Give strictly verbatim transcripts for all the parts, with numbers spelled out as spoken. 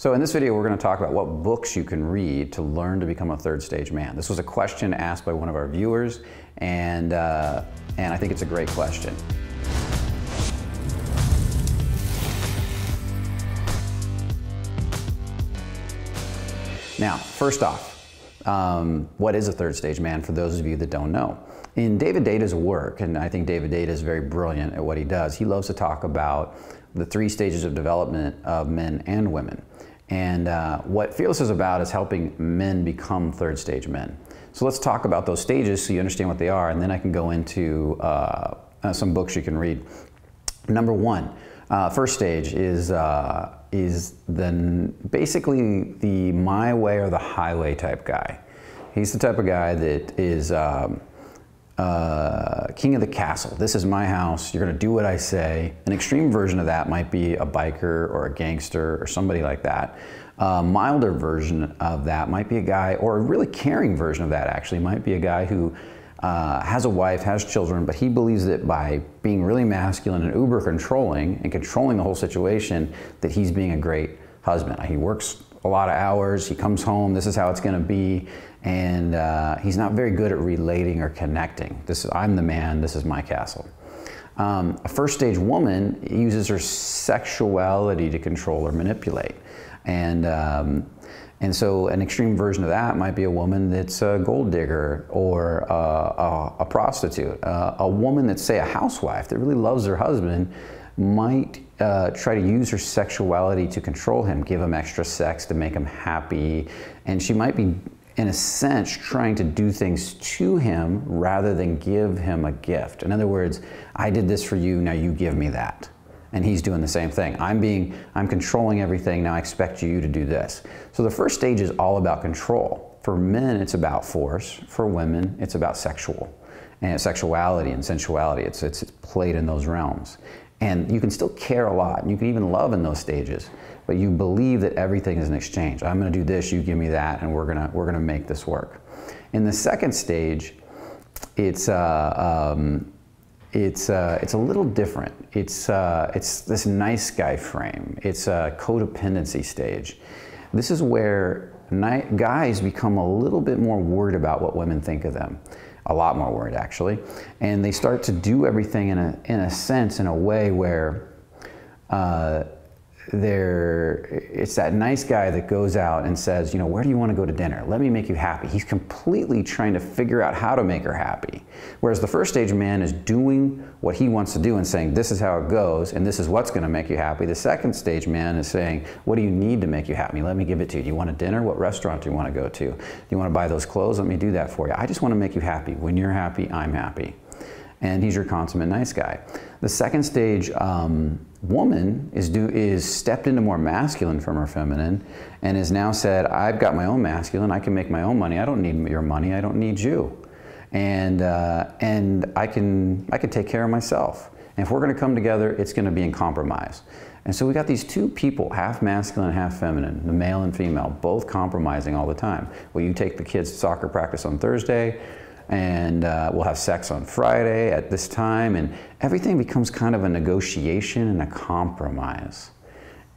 So in this video, we're going to talk about what books you can read to learn to become a third stage man. This was a question asked by one of our viewers, and, uh, and I think it's a great question. Now, first off, um, what is a third stage man for those of you that don't know? In David Deida's work, and I think David Deida is very brilliant at what he does, he loves to talk about the three stages of development of men and women. And uh, what Fearless is about is helping men become third stage men. So let's talk about those stages so you understand what they are, and then I can go into uh, uh, some books you can read. Number one, uh, first stage is, uh, is the, basically the my way or the highway type guy. He's the type of guy that is um, Uh, king of the castle. This is my house. You're going to do what I say. An extreme version of that might be a biker or a gangster or somebody like that. A milder version of that might be a guy, or a really caring version of that actually, might be a guy who uh, has a wife, has children, but he believes that by being really masculine and uber controlling and controlling the whole situation, that he's being a great husband. He works a lot of hours, he comes home, this is how it's going to be, and uh, he's not very good at relating or connecting. This is, I'm the man, this is my castle. Um, a first stage woman uses her sexuality to control or manipulate. And, um, and so an extreme version of that might be a woman that's a gold digger or a, a, a prostitute. Uh, a woman that's, say, a housewife that really loves her husband might uh, try to use her sexuality to control him, give him extra sex to make him happy, and she might be, in a sense, trying to do things to him rather than give him a gift. In other words, I did this for you, now you give me that. And he's doing the same thing. I'm being, I'm controlling everything, now I expect you to do this. So the first stage is all about control. For men, it's about force. For women, it's about sexual, and sexuality and sensuality. It's, it's, it's played in those realms. And you can still care a lot, and you can even love in those stages, but you believe that everything is an exchange. I'm gonna do this, you give me that, and we're gonna, we're gonna make this work. In the second stage, it's, uh, um, it's, uh, it's a little different. It's, uh, it's this nice guy frame. It's a codependency stage. This is where guys become a little bit more worried about what women think of them. A lot more worried, actually. And they start to do everything in a, in a sense, in a way where uh, they're, it's that nice guy that goes out and says, you know, where do you want to go to dinner? Let me make you happy. He's completely trying to figure out how to make her happy. Whereas the first stage man is doing what he wants to do and saying, this is how it goes, and this is what's going to make you happy. The second stage man is saying, what do you need to make you happy? Let me give it to you. Do you want a dinner? What restaurant do you want to go to? Do you want to buy those clothes? Let me do that for you. I just want to make you happy. When you're happy, I'm happy. And he's your consummate nice guy. The second stage um, woman is, do, is stepped into more masculine from her feminine and has now said, I've got my own masculine, I can make my own money, I don't need your money, I don't need you. And, uh, and I, can, I can take care of myself. And if we're gonna come together, it's gonna be in compromise. And so we got these two people, half masculine, half feminine, the male and female, both compromising all the time. Well, you take the kids to soccer practice on Thursday, and uh, we'll have sex on Friday at this time, and everything becomes kind of a negotiation and a compromise.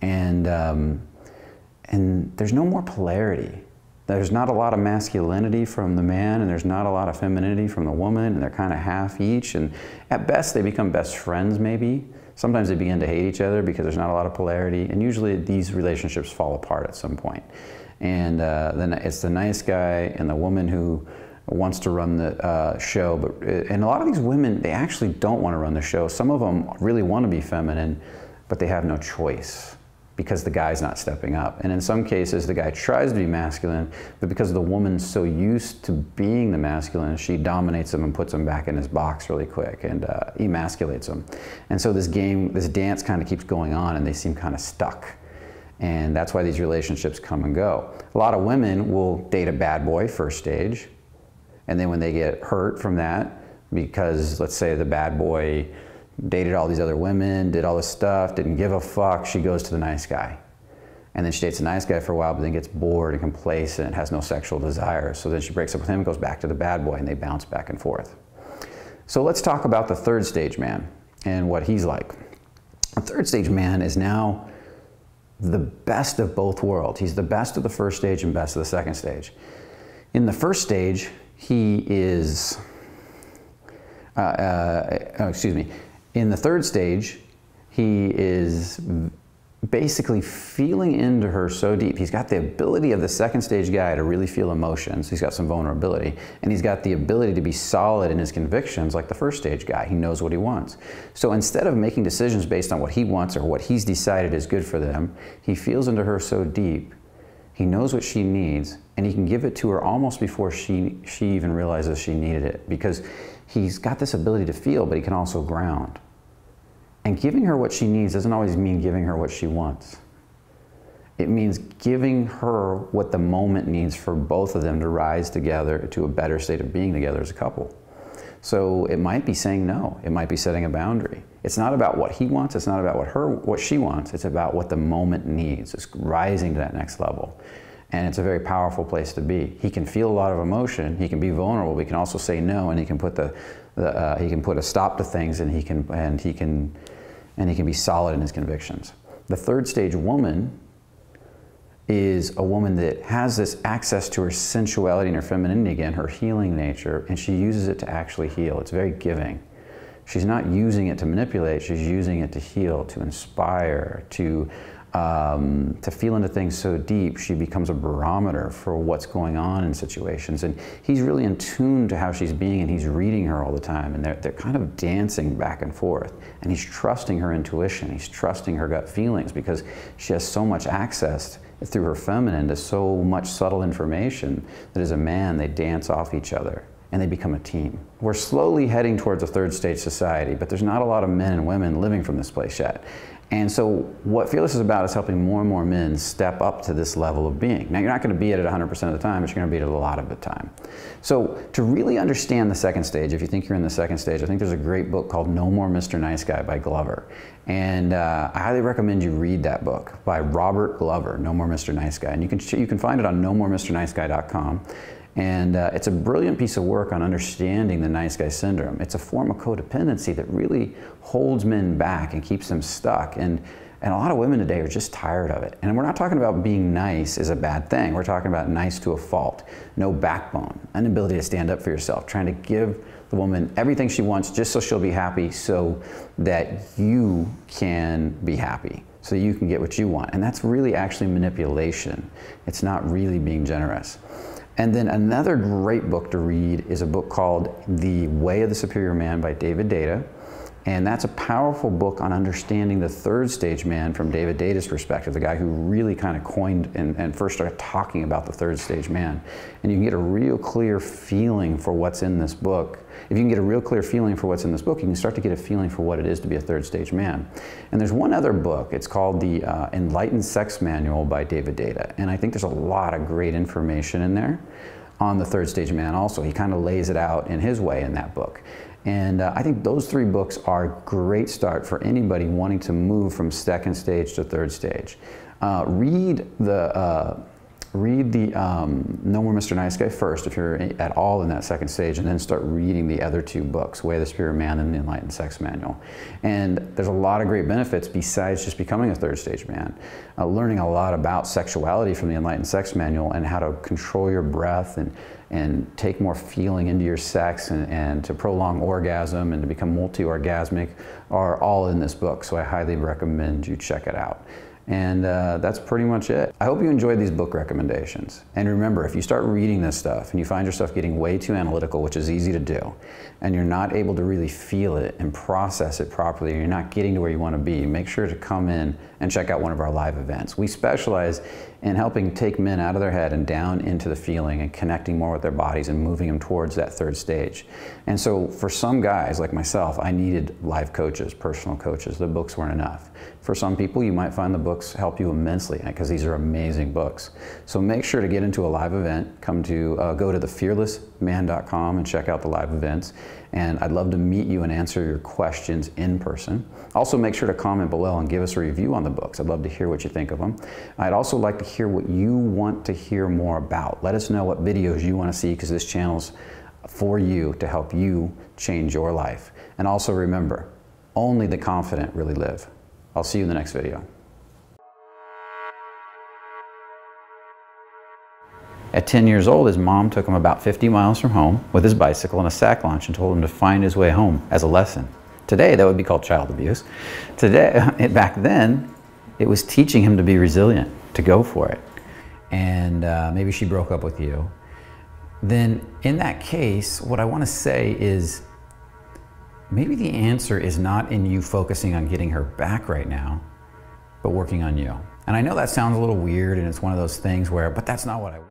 And, um, and there's no more polarity. There's not a lot of masculinity from the man, and there's not a lot of femininity from the woman, and they're kind of half each, and at best they become best friends maybe. Sometimes they begin to hate each other because there's not a lot of polarity, and usually these relationships fall apart at some point. And uh, then it's the nice guy and the woman who wants to run the uh, show, but and a lot of these women, they actually don't want to run the show. Some of them really want to be feminine, but they have no choice because the guy's not stepping up. And in some cases, the guy tries to be masculine, but because the woman's so used to being the masculine, she dominates him and puts him back in his box really quick and uh, emasculates him. And so this game, this dance kind of keeps going on, and they seem kind of stuck. And that's why these relationships come and go. A lot of women will date a bad boy first stage, and then when they get hurt from that, because let's say the bad boy dated all these other women, did all this stuff, didn't give a fuck, she goes to the nice guy. And then she dates a nice guy for a while, but then gets bored and complacent, has no sexual desire. So then she breaks up with him and goes back to the bad boy, and they bounce back and forth. So let's talk about the third stage man and what he's like. The third stage man is now the best of both worlds. He's the best of the first stage and best of the second stage. In the first stage, he is, uh, uh, oh, excuse me, in the third stage, he is basically feeling into her so deep. He's got the ability of the second stage guy to really feel emotions. He's got some vulnerability, and he's got the ability to be solid in his convictions like the first stage guy. He knows what he wants. So instead of making decisions based on what he wants or what he's decided is good for them, he feels into her so deep, he knows what she needs, and he can give it to her almost before she, she even realizes she needed it, because he's got this ability to feel, but he can also ground. And giving her what she needs doesn't always mean giving her what she wants. It means giving her what the moment needs for both of them to rise together to a better state of being together as a couple. So it might be saying no. It might be setting a boundary. It's not about what he wants. It's not about what her, what she wants. It's about what the moment needs. It's rising to that next level. And it's a very powerful place to be. He can feel a lot of emotion. He can be vulnerable. He can also say no, and he can put the, the uh, he can put a stop to things, and he can and he can and he can be solid in his convictions. The third stage woman is a woman that has this access to her sensuality and her femininity again, her healing nature, and she uses it to actually heal. It's very giving. She's not using it to manipulate. She's using it to heal, to inspire, to Um, to feel into things so deep, she becomes a barometer for what's going on in situations. And he's really in tune to how she's being, and he's reading her all the time. And they're, they're kind of dancing back and forth. And he's trusting her intuition. He's trusting her gut feelings, because she has so much access through her feminine to so much subtle information that as a man, they dance off each other and they become a team. We're slowly heading towards a third stage society, but there's not a lot of men and women living from this place yet. And so what Fearless is about is helping more and more men step up to this level of being. Now, you're not going to be at it one hundred percent of the time, but you're going to be at it a lot of the time. So to really understand the second stage, if you think you're in the second stage, I think there's a great book called No More Mister Nice Guy by Glover. And uh, I highly recommend you read that book by Robert Glover, No More Mister Nice Guy. And you can, you can find it on no more mister nice guy dot com. And uh, it's a brilliant piece of work on understanding the nice guy syndrome. It's a form of codependency that really holds men back and keeps them stuck. And, and a lot of women today are just tired of it. And we're not talking about being nice is a bad thing. We're talking about nice to a fault, no backbone, inability to stand up for yourself, trying to give the woman everything she wants just so she'll be happy, so that you can be happy, so you can get what you want. And that's really actually manipulation. It's not really being generous. And then another great book to read is a book called The Way of the Superior Man by David Deida. And that's a powerful book on understanding the third stage man from David Deida's perspective, the guy who really kind of coined and, and first started talking about the third stage man. And you can get a real clear feeling for what's in this book. If you can get a real clear feeling for what's in this book, you can start to get a feeling for what it is to be a third stage man. And there's one other book. It's called The uh, Enlightened Sex Manual by David Deida. And I think there's a lot of great information in there on the third stage man also. He kind of lays it out in his way in that book. And uh, I think those three books are a great start for anybody wanting to move from second stage to third stage. Uh, read the, uh, read the um, No More Mister Nice Guy first, if you're at all in that second stage, and then start reading the other two books, Way of the Superior Man and The Enlightened Sex Manual. And there's a lot of great benefits besides just becoming a third stage man. Uh, learning a lot about sexuality from The Enlightened Sex Manual, and how to control your breath, and and take more feeling into your sex, and, and to prolong orgasm and to become multi-orgasmic are all in this book. So I highly recommend you check it out. And uh, that's pretty much it. I hope you enjoyed these book recommendations. And remember, if you start reading this stuff and you find yourself getting way too analytical, which is easy to do, and you're not able to really feel it and process it properly, and you're not getting to where you want to be, make sure to come in and check out one of our live events. We specialize in helping take men out of their head and down into the feeling and connecting more with their bodies and moving them towards that third stage. And so for some guys like myself, I needed life coaches, personal coaches. The books weren't enough. For some people, you might find the books help you immensely, because these are amazing books. So make sure to get into a live event. Come to, uh, go to the fearless man dot com and check out the live events. And I'd love to meet you and answer your questions in person. Also, make sure to comment below and give us a review on the books. I'd love to hear what you think of them. I'd also like to hear what you want to hear more about. Let us know what videos you want to see, because this channel's for you to help you change your life. And also remember, only the confident really live. I'll see you in the next video. At ten years old, his mom took him about fifty miles from home with his bicycle and a sack lunch and told him to find his way home as a lesson. Today, that would be called child abuse. Today, back then, it was teaching him to be resilient, to go for it. And uh, maybe she broke up with you. Then in that case, what I want to say is maybe the answer is not in you focusing on getting her back right now, but working on you. And I know that sounds a little weird and it's one of those things where, but that's not what I